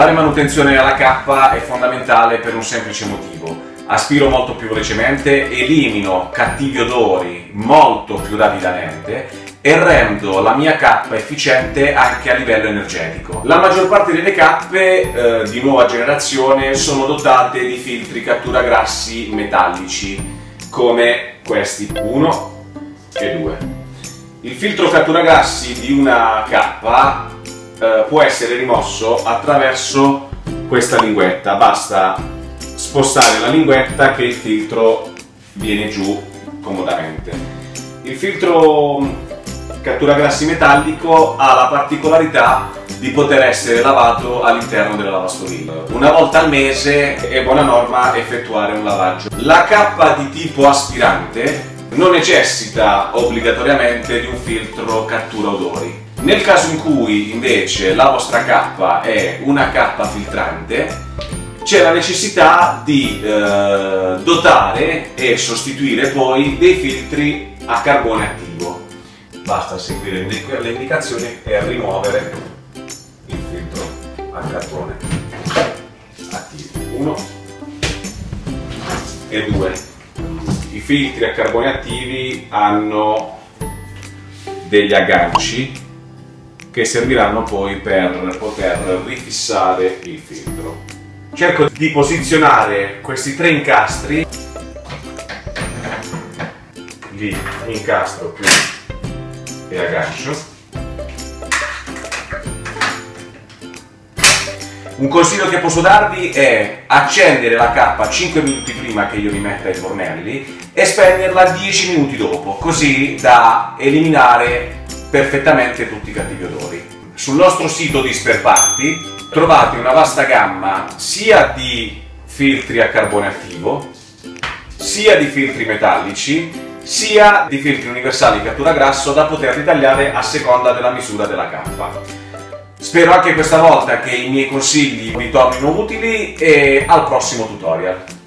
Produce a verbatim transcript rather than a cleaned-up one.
Fare manutenzione alla cappa è fondamentale per un semplice motivo. Aspiro molto più velocemente, elimino cattivi odori molto più rapidamente e rendo la mia cappa efficiente anche a livello energetico. La maggior parte delle cappe eh, di nuova generazione sono dotate di filtri cattura grassi metallici come questi, uno e due. Il filtro cattura grassi di una cappa eh, può essere rimosso attraverso questa linguetta, basta spostare la linguetta che il filtro viene giù comodamente. Il filtro cattura grassi metallico ha la particolarità di poter essere lavato all'interno della lavastoviglie. Una volta al mese è buona norma effettuare un lavaggio. La cappa di tipo aspirante non necessita obbligatoriamente di un filtro cattura odori. Nel caso in cui invece la vostra cappa è una cappa filtrante, c'è la necessità di eh, dotare e sostituire poi dei filtri a carbone attivo. Basta seguire le indicazioni e rimuovere il filtro a carbone attivo uno e due. I filtri a carbone attivi hanno degli agganci che serviranno poi per poter rifissare il filtro. Cerco di posizionare questi tre incastri, li incastro più e aggancio. Un consiglio che posso darvi è accendere la cappa cinque minuti prima che io vi metta i fornelli e spegnerla dieci minuti dopo, così da eliminare perfettamente tutti i cattivi odori. Sul nostro sito di Spare Party trovate una vasta gamma sia di filtri a carbone attivo, sia di filtri metallici, sia di filtri universali cattura grasso da poter ritagliare a seconda della misura della cappa. Spero anche questa volta che i miei consigli vi tornino utili e al prossimo tutorial.